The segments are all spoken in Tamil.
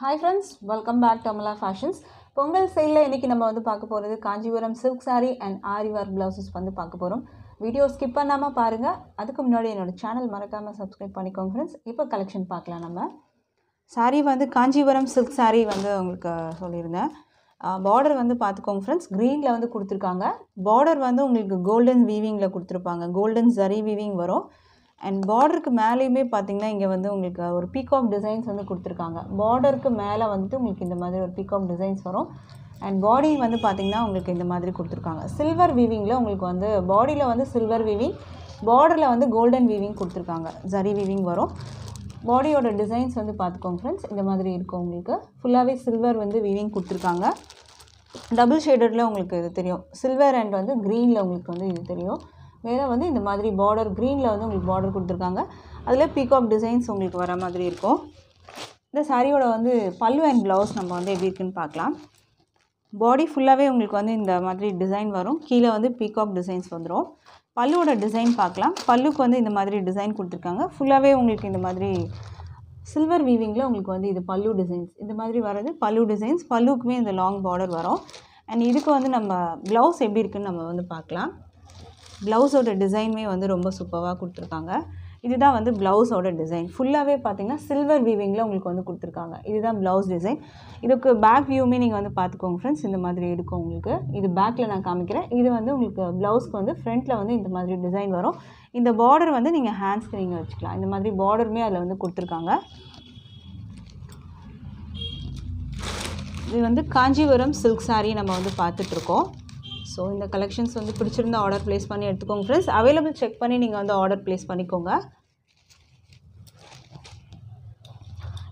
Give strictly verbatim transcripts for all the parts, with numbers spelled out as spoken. Hi friends, welcome back to Amala Fashions. Pongal sale la iniki nama vandu paakaporadhu Kanchipuram silk saree and Aari work blouses vandu paakaporom. Video skip pannama paarenga. Adukku munadi enoda channel marakama subscribe panikonga friends. Ipo collection paakalam nama. Saree vandu Kanchipuram silk saree vandu ungalku sollirundha. Border vandu paathukonga friends. Green la vandu kuduthirukanga. Border vandu ungalku golden weaving la kuduthirupanga. Golden zari weaving varum. And border ku மேலயுமே பாத்தீங்கன்னா இங்க வந்து உங்களுக்கு ஒரு peacock designs வந்து கொடுத்திருக்காங்க. Border க்கு மேல வந்து உங்களுக்கு இந்த மாதிரி ஒரு peacock designs வரும். And body வந்து பாத்தீங்கன்னா உங்களுக்கு இந்த மாதிரி கொடுத்திருக்காங்க. Silver weaving ல உங்களுக்கு வந்து body ல வந்து silver weaving, border ல வந்து golden weaving கொடுத்திருக்காங்க. Zari weaving வரும். Body ஓட designs வந்து பாத்துக்கோங்க फ्रेंड्स. இந்த மாதிரி இருக்கும் உங்களுக்கு. ஃபுல்லாவே silver வந்து weaving கொடுத்திருக்காங்க. Double shaded ல உங்களுக்கு இது தெரியும். Silver and வந்து green ல உங்களுக்கு வந்து இது தெரியும். மேல வந்து இந்த மாதிரி border green ல வந்து உங்களுக்கு border கொடுத்திருக்காங்க. அதுல peacock designs உங்களுக்கு வர மாதிரி இருக்கும். இந்த சாரியோட வந்து pallu and blouse நம்ம வந்து எப்படி இருக்குன்னு பார்க்கலாம். பாடி ஃபுல்லாவே உங்களுக்கு வந்து இந்த மாதிரி டிசைன் வரும். கீழ வந்து peacock designs வந்துரும். பல்லுவோட டிசைன் பார்க்கலாம். பல்லுக்கு வந்து இந்த மாதிரி டிசைன் கொடுத்திருக்காங்க. ஃபுல்லாவே உங்களுக்கு இந்த மாதிரி silver weaving ல உங்களுக்கு வந்து இது pallu designs. இந்த மாதிரி வரது pallu designs. பல்லுக்குமே இந்த long border வரும். And இதுக்கு வந்து நம்ம blouse எப்படி இருக்குன்னு நம்ம வந்து பார்க்கலாம். Blouse oda design me vandu romba superva kuduthirukanga idha vandu blouse oda design fullave pathinga silver weaving la ungalku vandu kuduthirukanga idha blouse design idukku back view me neenga vandu paathukonga friends indha maadhiri edukum ungalku idu back la naan kaamikren idu vandu ungalku blouse ku vandu front la vandu indha maadhiri design varum indha border vandu neenga hands ku neenga vechikalam indha maadhiri border me adha vandu kuduthirukanga idu vandu Kanchipuram silk saree nama vandu paathittirukom. So in the collections vandu pidichirundha order place panni edukonga friends. Available check panni neenga vandu order place panikonga.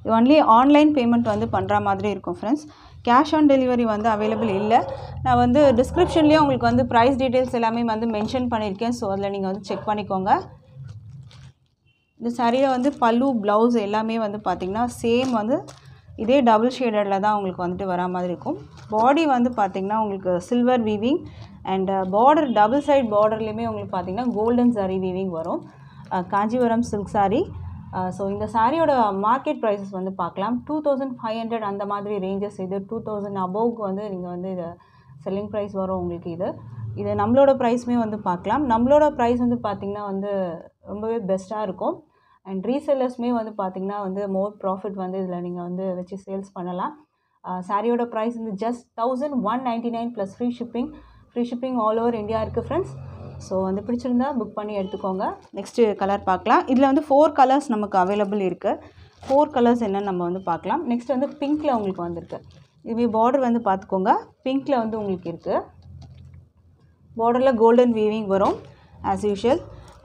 You only online payment vandu pandra maadhiri irukum friends. Cash on delivery vandu available illa. Na vandu description la ungalku vandu price details ellame vandu mention pannirken, so adha neenga vandu check panikonga. This saree la vandu pallu blouse ellame vandu pathina same vandu இதே double shaded ல தான் உங்களுக்கு வந்துட்டு வர மாதிரி இருக்கும். பாடி வந்து பாத்தீங்கன்னா உங்களுக்கு silver weaving and border double side border லயுமே உங்களுக்கு பாத்தீங்கன்னா golden saree weaving வரும். Kanchipuram silk saree. So இந்த சாரியோட market prices வந்து பார்க்கலாம். two thousand five hundred அந்த மாதிரி ranges இது two thousand above வந்து நீங்க வந்து இது selling price வரும் உங்களுக்கு இது. இது நம்மளோட priceமே வந்து பார்க்கலாம். நம்மளோட price வந்து பாத்தீங்கன்னா வந்து ரொம்பவே பெஸ்டா இருக்கும். And resellers may வந்து பாத்தீங்கன்னா வந்து more profit வந்து இதல நீங்க வந்து வெச்சி சேல்ஸ் பண்ணலாம். சாரியோட price வந்து just eleven ninety-nine plus free shipping. Free shipping all over India இருக்கு friends. So வந்து பிடிச்சிருந்தா புக் பண்ணி எடுத்துக்கோங்க. நெக்ஸ்ட் கலர் பார்க்கலாம். இதுல வந்து four கலர்ஸ் நமக்கு அவேilable இருக்கு. four கலர்ஸ் என்ன நம்ம வந்து பார்க்கலாம். நெக்ஸ்ட் வந்து பிங்க்ல உங்களுக்கு வந்திருக்கு. இது border வந்து பாத்துக்கோங்க. பிங்க்ல வந்து உங்களுக்கு இருக்கு. borderல golden weaving வரும் as usual.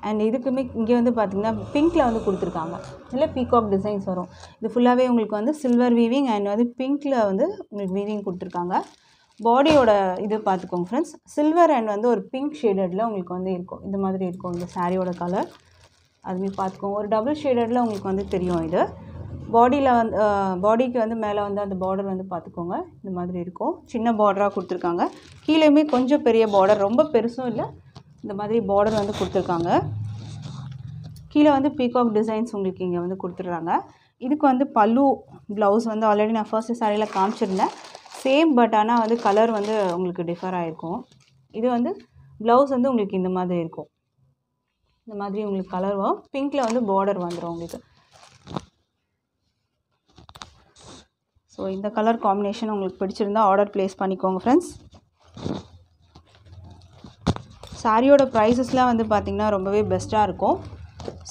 And இதுக்குமே இங்க வந்து பாத்தீங்கன்னா பிங்க்ல வந்து கொடுத்திருக்காங்க. இல்ல பீகாக் டிசைன்ஸ் வரும். இது ஃபுல்லாவே உங்களுக்கு வந்து சில்வர் வீவிங் and வந்து பிங்க்ல வந்து உங்களுக்கு வீவிங் கொடுத்திருக்காங்க. பாடியோட இது பாத்துக்கோங்க फ्रेंड्स. சில்வர் and வந்து ஒரு பிங்க் ஷேடட்ல உங்களுக்கு வந்து இருக்கும். இந்த மாதிரி இருக்கும் இந்த சாரியோட கலர். அதுமே பாத்துக்கோங்க. ஒரு டபுள் ஷேடட்ல உங்களுக்கு வந்து தெரியும் இது. பாடில வந்து பாடிக்கு வந்து மேல வந்து அந்த border வந்து பாத்துக்கோங்க. இந்த மாதிரி இருக்கும். சின்ன border-ஆ கொடுத்திருக்காங்க. கீழயுமே கொஞ்சம் பெரிய border, ரொம்ப பெருசும் இல்ல. இந்த மாதிரி border வந்து கொடுத்திருக்காங்க. கீழ வந்து peacock designs உங்களுக்கு இங்க வந்து கொடுத்துறாங்க. இதுக்கு வந்து pallu blouse வந்து ஆல்ரெடி நான் first saree-ல காமிச்சிருந்தேன். சேம் பட் ஆனா வந்து கலர் வந்து உங்களுக்கு டிஃபர் ஆயிருக்கும். இது வந்து blouse வந்து உங்களுக்கு இந்த மாதிரி இருக்கும். இந்த மாதிரி உங்களுக்கு கலர் வரும். பிங்க்ல வந்து border வந்துரும் உங்களுக்கு. சோ இந்த கலர் காம்பினேஷன் உங்களுக்கு பிடிச்சிருந்தா ஆர்டர் பிளேஸ் பண்ணிக்கோங்க फ्रेंड्स. சாரியோட பிரைஸஸ்லாம் வந்து பாத்தீங்கன்னா ரொம்பவே பெஸ்டா இருக்கும்.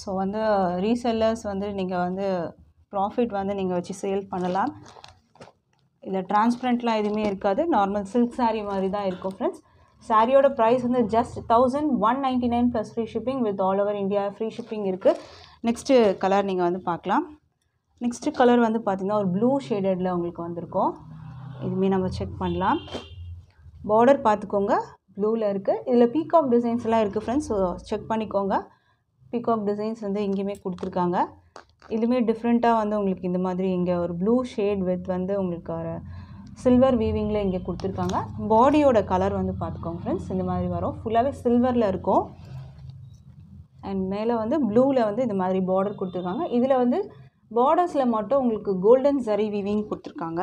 சோ வந்து ரீசெல்லர்ஸ் வந்து நீங்க வந்து profit வந்து நீங்க வச்சு சேல் பண்ணலாம். இல்ல ட்ரான்ஸ்பரண்ட்லாம் எதுமே இருக்காது. நார்மல் silk saree மாதிரி தான் இருக்கும் फ्रेंड्स. சாரியோட price வந்து just eleven ninety-nine plus free shipping with all over India free shipping இருக்கு. நெக்ஸ்ட் கலர் நீங்க வந்து பார்க்கலாம். நெக்ஸ்ட் கலர் வந்து பாத்தீங்கன்னா ஒரு blue shadedல உங்களுக்கு வந்திருக்கும். இதுமே நம்ம செக் பண்ணலாம். border பாத்துக்கோங்க. blue la irukku idla peacock designs la irukku friends, so check panikonga. peacock designs vandu ingiyume kuduthirukanga. idume different ah vandu ungalku indha maadhiri inga or blue shade with vandu ungalku silver weaving la inga kuduthirukanga. body oda color vandu paathukonga friends, indha maadhiri varum fullave silver la irukum and mele vandu blue la vandu indha maadhiri border kuduthirukanga. idla vandu பார்டர்ஸில் மட்டும் உங்களுக்கு கோல்டன் ஜரி வீவிங் கொடுத்துருக்காங்க.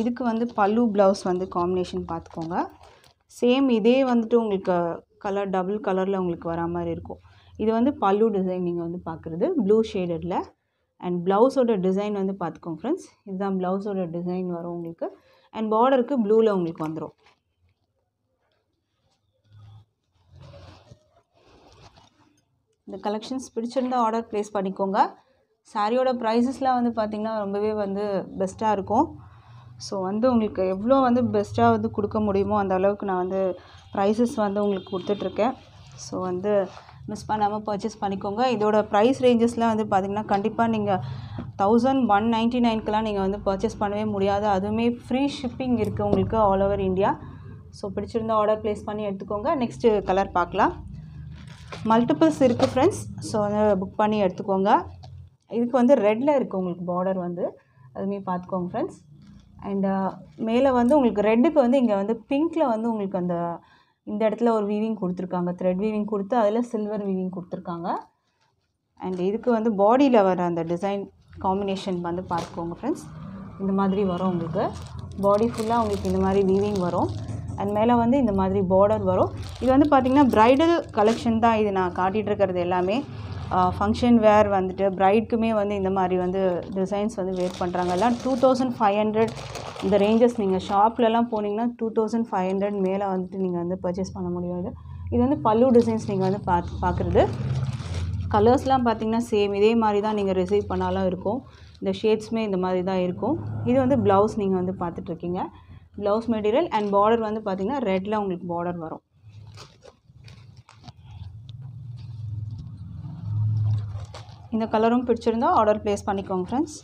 இதுக்கு வந்து பல்லு ப்ளவுஸ் வந்து காம்பினேஷன் பார்த்துக்கோங்க. சேம் இதே வந்துட்டு உங்களுக்கு கலர் டபுள் கலரில் உங்களுக்கு வரா மாதிரி இருக்கும். இது வந்து பல்லு டிசைன் நீங்கள் வந்து பார்க்குறது ப்ளூ ஷேடடில். அண்ட் ப்ளவுஸோட டிசைன் வந்து பார்த்துக்கோங்க ஃப்ரெண்ட்ஸ். இதுதான் ப்ளவுஸோட டிசைன் வரும் உங்களுக்கு. அண்ட் பார்டருக்கு ப்ளூவில் உங்களுக்கு வந்துடும். இந்த கலெக்ஷன்ஸ் பிடிச்சிருந்தால் ஆர்டர் ப்ளேஸ் பண்ணிக்கோங்க. சாரியோட ப்ரைஸஸ்லாம் வந்து பார்த்திங்கன்னா ரொம்பவே வந்து பெஸ்ட்டாக இருக்கும். ஸோ வந்து உங்களுக்கு எவ்வளோ வந்து பெஸ்ட்டாக வந்து கொடுக்க முடியுமோ அந்த அளவுக்கு நான் வந்து ப்ரைஸஸ் வந்து உங்களுக்கு கொடுத்துட்ருக்கேன். ஸோ வந்து மிஸ் பண்ணாமல் பர்ச்சேஸ் பண்ணிக்கோங்க. இதோட ப்ரைஸ் ரேஞ்சஸ்லாம் வந்து பார்த்திங்கன்னா கண்டிப்பாக நீங்கள் தௌசண்ட் ஒன் நைன்ட்டி நைனுக்கெலாம் நீங்கள் வந்து பர்ச்சேஸ் பண்ணவே முடியாது. அதுவுமே ஃப்ரீ ஷிப்பிங் இருக்குது உங்களுக்கு ஆல் ஓவர் இந்தியா. ஸோ பிடிச்சிருந்தால் ஆர்டர் ப்ளேஸ் பண்ணி எடுத்துக்கோங்க. நெக்ஸ்ட்டு கலர் பார்க்கலாம். மல்டிபிள்ஸ் இருக்குது ஃப்ரெண்ட்ஸ். ஸோ வந்து புக் பண்ணி எடுத்துக்கோங்க. இதுக்கு வந்து ரெட்டில் இருக்குது உங்களுக்கு பார்டர் வந்து, அதுமாரி பார்த்துக்கோங்க ஃப்ரெண்ட்ஸ். அண்டு மேலே வந்து உங்களுக்கு ரெட்டுக்கு வந்து இங்கே வந்து பிங்க்கில் வந்து உங்களுக்கு அந்த இந்த இடத்துல ஒரு வீவிங் கொடுத்துருக்காங்க, த்ரெட் வீவிங் கொடுத்து அதில் சில்வர் வீவிங் கொடுத்துருக்காங்க. அண்ட் இதுக்கு வந்து பாடியில் வர அந்த டிசைன் காம்பினேஷன் வந்து பார்த்துக்கோங்க ஃப்ரெண்ட்ஸ். இந்த மாதிரி வரும் உங்களுக்கு பாடி ஃபுல்லாக உங்களுக்கு இந்த மாதிரி வீவிங் வரும். அண்ட் மேலே வந்து இந்த மாதிரி பார்டர் வரும். இது வந்து பார்த்திங்கன்னா ப்ரைடல் கலெக்ஷன் தான். இது நான் காட்டிகிட்டு இருக்கிறது எல்லாமே ஃபங்க்ஷன் வேர் வந்துட்டு ப்ரைடுக்குமே வந்து இந்த மாதிரி வந்து டிசைன்ஸ் வந்து வேர் பண்ணுறாங்க. எல்லாம் டூ தௌசண்ட் ஃபைவ் ஹண்ட்ரட் இந்த ரேஞ்சஸ். நீங்கள் ஷாப்லலாம் போனீங்கன்னா டூ தௌசண்ட் ஃபைவ் ஹண்ட்ரட் மேலே வந்துட்டு நீங்கள் வந்து பர்ச்சேஸ் பண்ண முடியாது. இது வந்து பல்லு டிசைன்ஸ் நீங்கள் வந்து பார்த்து பார்க்குறது. கலர்ஸ்லாம் பார்த்திங்கன்னா சேம் இதே மாதிரி தான் நீங்கள் ரிசீவ் பண்ணாலும் இருக்கும். இந்த ஷேட்ஸுமே இந்த மாதிரி தான் இருக்கும். இது வந்து ப்ளவுஸ் நீங்கள் வந்து பார்த்துட்ருக்கீங்க. ப்ளவுஸ் மெட்டீரியல் அண்ட் பார்டர் வந்து பார்த்திங்கன்னா ரெட்டில் உங்களுக்கு பார்டர் வரும். இந்த கலரும் பிடிச்சிருந்தால் ஆர்டர் ப்ளேஸ் பண்ணிக்கோங்க ஃப்ரெண்ட்ஸ்.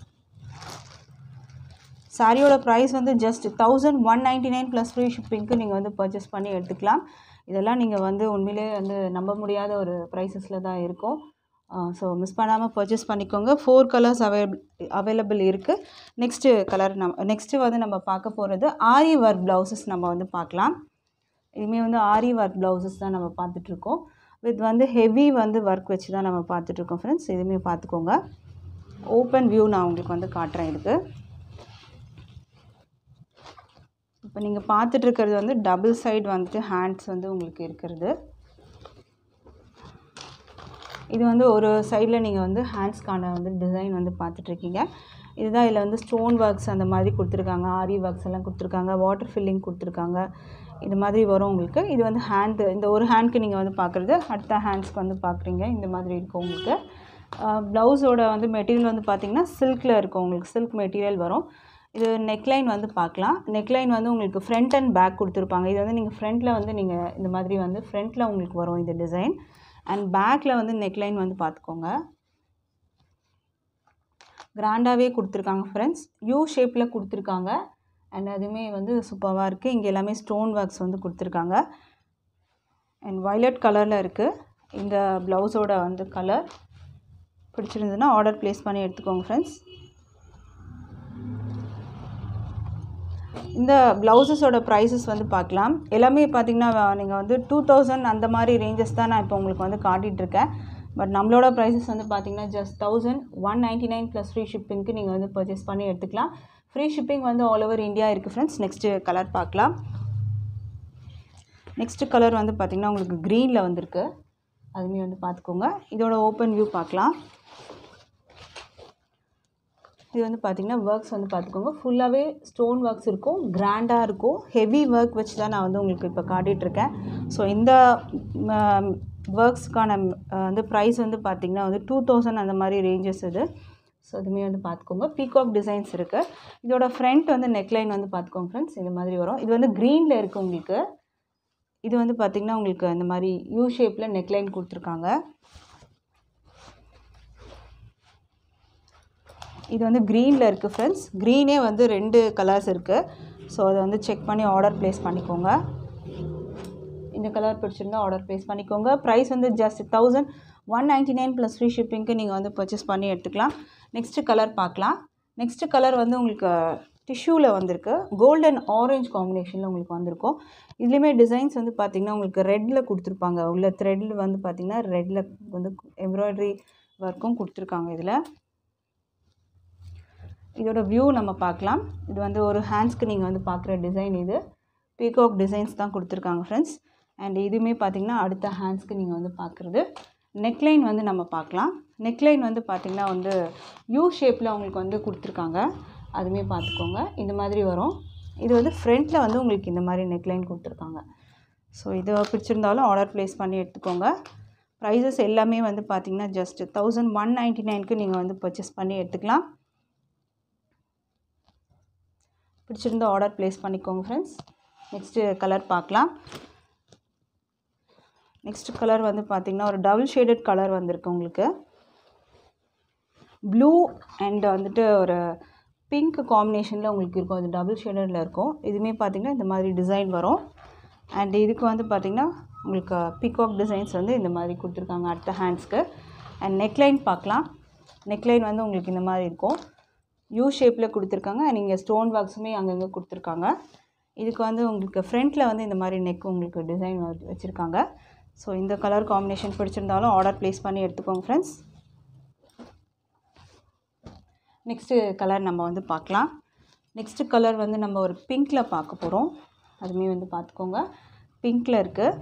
சாரியோட ப்ரைஸ் வந்து just thousand one ninety nine plus free ஷிப்பிங்க்கு நீங்கள் வந்து பர்ச்சேஸ் பண்ணி எடுத்துக்கலாம். இதெல்லாம் நீங்கள் வந்து உண்மையிலே வந்து நம்ப முடியாத ஒரு ப்ரைஸஸில் தான் இருக்கும். ஸோ மிஸ் பண்ணாமல் பர்ச்சேஸ் பண்ணிக்கோங்க. ஃபோர் கலர்ஸ் அவைலபிள் அவைலபிள் இருக்குது. நெக்ஸ்ட்டு கலர் நம் நெக்ஸ்ட்டு வந்து நம்ம பார்க்க போகிறது ஆரி ஒர்க் ப்ளவுசஸ் நம்ம வந்து பார்க்கலாம். இதுவுமே வந்து ஆரி ஒர்க் ப்ளவுசஸ் தான் நம்ம பார்த்துட்ருக்கோம். வித் வந்து ஹெவி வந்து ஒர்க் வச்சு தான் நம்ம பார்த்துட்ருக்கோம் ஃப்ரெண்ட்ஸ். இதுவுமே பார்த்துக்கோங்க. ஓப்பன் வியூ நான் உங்களுக்கு வந்து காட்டுறேன். இதுக்கு இப்போ நீங்கள் பார்த்துட்ருக்கிறது வந்து டபுள் சைடு வந்துட்டு ஹேண்ட்ஸ் வந்து உங்களுக்கு இருக்கிறது. இது வந்து ஒரு சைடில் நீங்கள் வந்து ஹேண்ட்ஸ்க்கான வந்து டிசைன் வந்து பார்த்துட்ருக்கீங்க. இதுதான் இதில் வந்து ஸ்டோன் ஒர்க்ஸ் அந்த மாதிரி கொடுத்துருக்காங்க, ஆரி ஒர்க்ஸ் எல்லாம் கொடுத்துருக்காங்க, வாட்டர் ஃபில்லிங் கொடுத்துருக்காங்க. இது மாதிரி வரும் உங்களுக்கு. இது வந்து ஹேண்டு, இந்த ஒரு ஹேண்ட்க்கு நீங்கள் வந்து பார்க்குறது, அடுத்த ஹேண்ட்ஸ்க்கு வந்து பார்க்குறீங்க. இந்த மாதிரி இருக்கும் உங்களுக்கு. ப்ளவுஸோட வந்து மெட்டீரியல் வந்து பார்த்திங்கன்னா சில்கில் இருக்கும் உங்களுக்கு. சில்க் மெட்டீரியல் வரும். இது நெக்லைன் வந்து பார்க்கலாம். நெக்லைன் வந்து உங்களுக்கு ஃப்ரண்ட் அண்ட் பேக் கொடுத்துருப்பாங்க. இது வந்து நீங்கள் ஃப்ரண்ட்டில் வந்து நீங்கள் இந்த மாதிரி வந்து ஃப்ரண்ட்டில் உங்களுக்கு வரும் இந்த டிசைன். அண்ட் பேக்கில் வந்து நெக்லைன் வந்து பார்த்துக்கோங்க. கிராண்டாகவே கொடுத்துருக்காங்க ஃப்ரெண்ட்ஸ். யூ ஷேப்பில் கொடுத்துருக்காங்க. அண்ட் அதுவுமே வந்து சூப்பராக இருக்குது. இங்கே எல்லாமே ஸ்டோன் ஒர்க்ஸ் வந்து கொடுத்துருக்காங்க. அண்ட் வயலட் கலரில் இருக்குது இந்த ப்ளவுஸோட வந்து கலர். பிடிச்சிருந்ததுன்னா ஆர்டர் ப்ளேஸ் பண்ணி எடுத்துக்கோங்க ஃப்ரெண்ட்ஸ். இந்த ப்ளவுஸஸோட ப்ரைஸஸ் வந்து பார்க்கலாம். எல்லாமே பார்த்திங்கன்னா நீங்கள் வந்து டூ தௌசண்ட் அந்த மாதிரி ரேஞ்சஸ் தான் நான் இப்போ உங்களுக்கு வந்து காட்டிகிட்ருக்கேன். பட் நம்மளோட ப்ரைஸஸ் வந்து பார்த்திங்கன்னா just thousand one ninety nine plus free ஷிப்பிங்க்கு நீங்கள் வந்து பர்ச்சேஸ் பண்ணி எடுத்துக்கலாம். ஃப்ரீ ஷிப்பிங் வந்து ஆல் ஓவர் இந்தியா இருக்குது ஃப்ரெண்ட்ஸ். நெக்ஸ்ட்டு கலர் பார்க்கலாம். நெக்ஸ்ட்டு கலர் வந்து பார்த்திங்கன்னா உங்களுக்கு க்ரீனில் வந்திருக்கு. அதுமே வந்து பார்த்துக்கோங்க. இதோட ஓப்பன் வியூ பார்க்கலாம். இது வந்து பார்த்திங்கன்னா ஒர்க்ஸ் வந்து பார்த்துக்கோங்க. ஃபுல்லாகவே ஸ்டோன் ஒர்க்ஸ் இருக்கும். கிராண்டாக இருக்கும். ஹெவி ஒர்க் வச்சு தான் நான் வந்து உங்களுக்கு இப்போ காட்டிகிட்ருக்கேன். ஸோ இந்த ஒர்க்ஸ்க்கான வந்து ப்ரைஸ் வந்து பார்த்திங்கன்னா வந்து டூ தௌசண்ட் அந்த மாதிரி ரேஞ்சஸ் இது. ஸோ அதுமே வந்து பார்த்துக்கோங்க. பீகாக் டிசைன்ஸ் இருக்குது. இதோட ஃப்ரண்ட் வந்து நெக்லைன் வந்து பார்த்துக்கோங்க ஃப்ரெண்ட்ஸ். இந்த மாதிரி வரும். இது வந்து க்ரீனில் இருக்குது உங்களுக்கு. இது வந்து பார்த்திங்கன்னா உங்களுக்கு இந்த மாதிரி யூ ஷேப்பில் நெக்லைன் கொடுத்துருக்காங்க. இது வந்து க்ரீனில் இருக்குது ஃப்ரெண்ட்ஸ். க்ரீனே வந்து ரெண்டு கலர்ஸ் இருக்குது. ஸோ அதை வந்து செக் பண்ணி ஆர்டர் ப்ளேஸ் பண்ணிக்கோங்க. இந்த கலர் பிடிச்சிருந்தால் ஆர்டர் ப்ளேஸ் பண்ணிக்கோங்க. ப்ரைஸ் வந்து just thousand one ninety nine plus free ஷிப்பிங்க்கு நீங்கள் வந்து பர்ச்சேஸ் பண்ணி எடுத்துக்கலாம். நெக்ஸ்ட்டு கலர் பார்க்கலாம். நெக்ஸ்ட்டு கலர் வந்து உங்களுக்கு டிஷ்யூவில் வந்திருக்கு. கோல்டன் ஆரஞ்சு காம்பினேஷனில் உங்களுக்கு வந்திருக்கும். இதுலேயுமே டிசைன்ஸ் வந்து பார்த்திங்கன்னா உங்களுக்கு ரெட்டில் கொடுத்துருப்பாங்க. உள்ள த்ரெட்டில் வந்து பார்த்திங்கன்னா ரெட்டில் வந்து எம்ப்ராய்டரி ஒர்க்கும் கொடுத்துருக்காங்க. இதில் இதோட வியூ நம்ம பார்க்கலாம். இது வந்து ஒரு ஹேண்ட்ஸ்க்கு நீங்கள் வந்து பார்க்குற டிசைன், இது பீகாக் டிசைன்ஸ் தான் கொடுத்துருக்காங்க ஃப்ரெண்ட்ஸ். அண்ட் இதுவுமே பார்த்திங்கன்னா அடுத்த ஹேண்ட்ஸ்க்கு நீங்கள் வந்து பார்க்குறது. நெக்லைன் வந்து நம்ம பார்க்கலாம். நெக்லைன் வந்து பார்த்திங்கன்னா வந்து யூ ஷேப்பில் அவங்களுக்கு வந்து கொடுத்துருக்காங்க, அதுவுமே பார்த்துக்கோங்க. இந்த மாதிரி வரும். இது வந்து ஃப்ரண்ட்டில் வந்து உங்களுக்கு இந்த மாதிரி நெக்லைன் கொடுத்துருக்காங்க. ஸோ இது பிடிச்சிருந்தாலும் ஆர்டர் ப்ளேஸ் பண்ணி எடுத்துக்கோங்க. ப்ரைஸஸ் எல்லாமே வந்து பார்த்திங்கன்னா ஜஸ்ட் தௌசண்ட் ஒன் நைன்ட்டி நைனுக்கு நீங்கள் வந்து பர்ச்சேஸ் பண்ணி எடுத்துக்கலாம். பிடிச்சிருந்தால் ஆர்டர் ப்ளேஸ் பண்ணிக்கோங்க ஃப்ரெண்ட்ஸ். நெக்ஸ்ட்டு கலர் பார்க்கலாம். நெக்ஸ்ட் கலர் வந்து பார்த்திங்கன்னா ஒரு டபுள் ஷேடட் கலர் வந்திருக்கு உங்களுக்கு. ப்ளூ அண்ட் வந்துட்டு ஒரு பிங்க் காம்பினேஷனில் உங்களுக்கு இருக்கும். அது டபுள் ஷேடடில் இருக்கும். இதுவுமே பார்த்திங்கன்னா இந்த மாதிரி டிசைன் வரும். அண்ட் இதுக்கு வந்து பார்த்திங்கன்னா உங்களுக்கு பீகாக் டிசைன்ஸ் வந்து இந்த மாதிரி கொடுத்துருக்காங்க அடுத்த ஹேண்ட்ஸ்க்கு. அண்ட் நெக்லைன் பார்க்கலாம். நெக்லைன் வந்து உங்களுக்கு இந்த மாதிரி இருக்கும். யூ ஷேப்பில் கொடுத்துருக்காங்க. நீங்கள் ஸ்டோன் ஒர்க்ஸுமே அங்கங்கே கொடுத்துருக்காங்க. இதுக்கு வந்து உங்களுக்கு ஃப்ரண்ட்டில் வந்து இந்த மாதிரி நெக் உங்களுக்கு டிசைன் வச்சுருக்காங்க. ஸோ இந்த கலர் காம்பினேஷன் பிடிச்சிருந்தாலும் ஆர்டர் ப்ளேஸ் பண்ணி எடுத்துக்கோங்க ஃப்ரெண்ட்ஸ். நெக்ஸ்ட்டு கலர் நம்ம வந்து பார்க்கலாம். நெக்ஸ்ட்டு கலர் வந்து நம்ம ஒரு பிங்க்கில் பார்க்க போகிறோம். அதுவுமே வந்து பார்த்துக்கோங்க, பிங்க்கில் இருக்குது.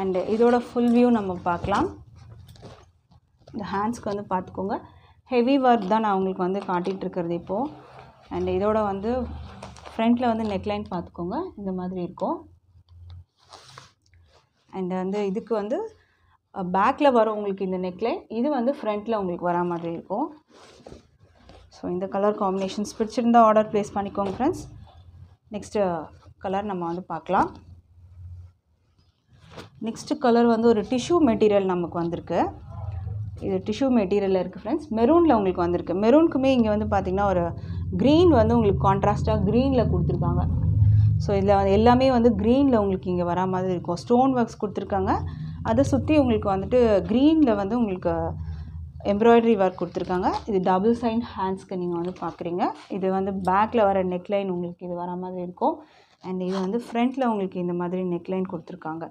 அண்டு இதோட ஃபுல் வியூ நம்ம பார்க்கலாம். இந்த ஹேண்ட்ஸ்க்கு வந்து பார்த்துக்கோங்க, ஹெவி ஒர்க் தான் நான் உங்களுக்கு வந்து காட்டிகிட்டு இருக்கிறது இப்போது. அண்ட் இதோட வந்து ஃப்ரண்ட்டில் வந்து நெக்லைன் பார்த்துக்கோங்க, இந்த மாதிரி இருக்கும். அண்ட் வந்து இதுக்கு வந்து பேக்கில் வரும் உங்களுக்கு இந்த நெக்லைன். இது வந்து ஃப்ரண்ட்டில் உங்களுக்கு வரா மாதிரி இருக்கும். ஸோ இந்த கலர் காம்பினேஷன்ஸ் பிடிச்சிருந்தால் ஆர்டர் ப்ளேஸ் பண்ணிக்கோங்க ஃப்ரெண்ட்ஸ். நெக்ஸ்ட்டு கலர் நம்ம வந்து பார்க்கலாம். நெக்ஸ்ட்டு கலர் வந்து ஒரு டிஷ்யூ மெட்டீரியல் நமக்கு வந்திருக்கு. இது டிஷ்யூ மெட்டீரியலில் இருக்குது ஃப்ரெண்ட்ஸ். மெரூனில் உங்களுக்கு வந்திருக்கு. மெரூனுக்குமே இங்கே வந்து பார்த்திங்கன்னா ஒரு க்ரீன் வந்து உங்களுக்கு கான்ட்ராஸ்ட்டாக க்ரீனில் கொடுத்துருக்காங்க. ஸோ இதில் எல்லாமே வந்து க்ரீனில் உங்களுக்கு இங்கே வரா மாதிரி இருக்கும். ஸ்டோன் ஒர்க்ஸ் கொடுத்துருக்காங்க. அதை சுற்றி உங்களுக்கு வந்துட்டு க்ரீனில் வந்து உங்களுக்கு எம்ப்ராய்டரி ஒர்க் கொடுத்துருக்காங்க. இது டபுள் சைட் ஹேண்ட்ஸ்க்கு நீங்கள் வந்து பார்க்குறீங்க. இது வந்து பேக்கில் வர நெக்லைன் உங்களுக்கு இது வரா மாதிரி இருக்கும். அண்ட் இது வந்து ஃப்ரண்ட்டில் உங்களுக்கு இந்த மாதிரி நெக்லைன் கொடுத்துருக்காங்க.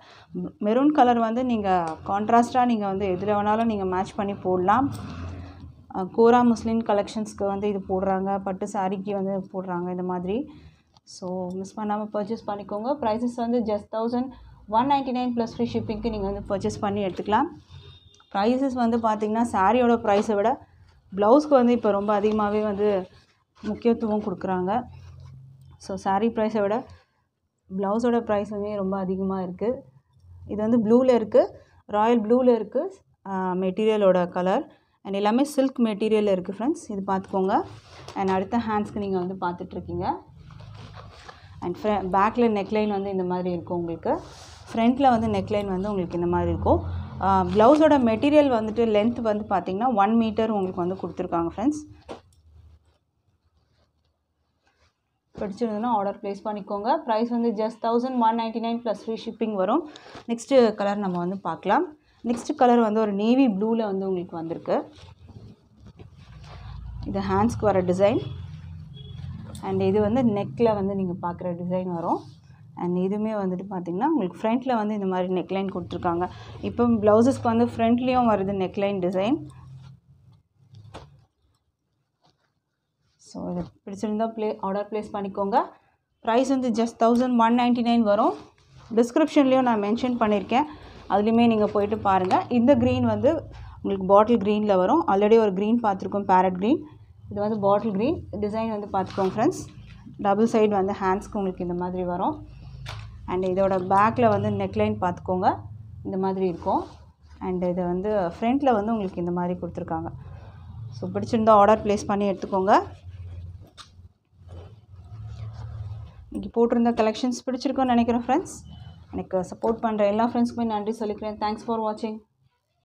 மெரூன் கலர் வந்து நீங்கள் கான்ட்ராஸ்ட்டாக நீங்கள் வந்து எதில் வேணாலும் நீங்கள் மேட்ச் பண்ணி போடலாம். கோரா முஸ்லீம் கலெக்ஷன்ஸ்க்கு வந்து இது போடுறாங்க, பட்டு சாரிக்கு வந்து போடுறாங்க இந்த மாதிரி. ஸோ மிஸ் பண்ணாமல் பர்ச்சேஸ் பண்ணிக்கோங்க. ப்ரைஸஸ் வந்து just thousand one ninety nine plus free ஷிப்பிங்க்கு நீங்கள் வந்து பர்ச்சேஸ் பண்ணி எடுத்துக்கலாம். ப்ரைஸஸ் வந்து பார்த்திங்கன்னா சாரியோட ப்ரைஸை விட ப்ளவுஸ்க்கு வந்து இப்போ ரொம்ப அதிகமாகவே வந்து முக்கியத்துவம் கொடுக்குறாங்க. ஸோ சாரீ ப்ரைஸை விட ப்ளவுஸோட ப்ரைஸ் வந்து ரொம்ப அதிகமாக இருக்குது. இது வந்து ப்ளூவில் இருக்குது, ராயல் ப்ளூவில் இருக்குது மெட்டீரியலோட கலர். அண்ட் எல்லாமே சில்க் மெட்டீரியலில் இருக்குது ஃப்ரெண்ட்ஸ். இது பார்த்துக்கோங்க. அண்ட் அடுத்த ஹேண்ட்ஸ்க்கு நீங்கள் வந்து பார்த்துட்ருக்கீங்க. அண்ட் ஃப்ர பேக்கில் நெக்லைன் வந்து இந்த மாதிரி இருக்கும் உங்களுக்கு. ஃப்ரண்ட்டில் வந்து நெக்லைன் வந்து உங்களுக்கு இந்த மாதிரி இருக்கும். ப்ளவுஸோட மெட்டீரியல் வந்துட்டு லென்த் வந்து பார்த்திங்கன்னா ஒன் மீட்டர் உங்களுக்கு வந்து கொடுத்துருக்காங்க ஃப்ரெண்ட்ஸ். பிடிச்சிருந்ததுன்னா ஆர்டர் ப்ளேஸ் பண்ணிக்கோங்க. ப்ரைஸ் வந்து just thousand one ninety nine plus free shipping வரும். நெக்ஸ்ட்டு கலர் நம்ம வந்து பார்க்கலாம். நெக்ஸ்ட்டு கலர் வந்து ஒரு நேவி ப்ளூவில் வந்து உங்களுக்கு வந்திருக்கு. இது ஹேண்ட்ஸ்க்கு வர டிசைன். அண்ட் இது வந்து நெக்கில் வந்து நீங்கள் பார்க்குற டிசைன் வரும். அண்ட் இதுவுமே வந்துட்டு பார்த்திங்கன்னா உங்களுக்கு ஃப்ரண்ட்டில் வந்து இந்த மாதிரி நெக்லைன் கொடுத்துருக்காங்க. இப்போ ப்ளவுஸஸ்க்கு வந்து ஃப்ரண்ட்லேயும் வருது நெக்லைன் டிசைன். ஸோ இது பிடிச்சிருந்தால் ப்ளே ஆர்டர் ப்ளேஸ் பண்ணிக்கோங்க. ப்ரைஸ் வந்து just thousand one ninety nine வரும். டிஸ்கிரிப்ஷன்லேயும் நான் மென்ஷன் பண்ணியிருக்கேன், அதுலேயுமே நீங்கள் போயிட்டு பாருங்கள். இந்த க்ரீன் வந்து உங்களுக்கு பாட்டில் க்ரீனில் வரும். ஆல்ரெடி ஒரு க்ரீன் பார்த்துருக்கோம், பேரட் க்ரீன். இது வந்து பாட்டில் க்ரீன் டிசைன் வந்து பார்த்துக்கோங்க ஃப்ரெண்ட்ஸ். டபுள் சைடு வந்து ஹேண்ட்ஸ்க்கு உங்களுக்கு இந்த மாதிரி வரும். அண்ட் இதோட பேக்கில் வந்து நெக்லைன் பார்த்துக்கோங்க, இந்த மாதிரி இருக்கும். அண்ட் இதை வந்து ஃப்ரண்ட்டில் வந்து உங்களுக்கு இந்த மாதிரி கொடுத்துருக்காங்க. ஸோ பிடிச்சிருந்தால் ஆர்டர் ப்ளேஸ் பண்ணி எடுத்துக்கோங்க. இன்றைக்கி போட்டிருந்த கலெக்ஷன்ஸ் பிடிச்சிருக்கோன்னு நினைக்கிறேன் ஃப்ரெண்ட்ஸ். எனக்கு சப்போர்ட் பண்ணுற எல்லா ஃப்ரெண்ட்ஸுக்குமே நன்றி சொல்லிக்கிறேன். தேங்க்ஸ் ஃபார் வாட்சிங்.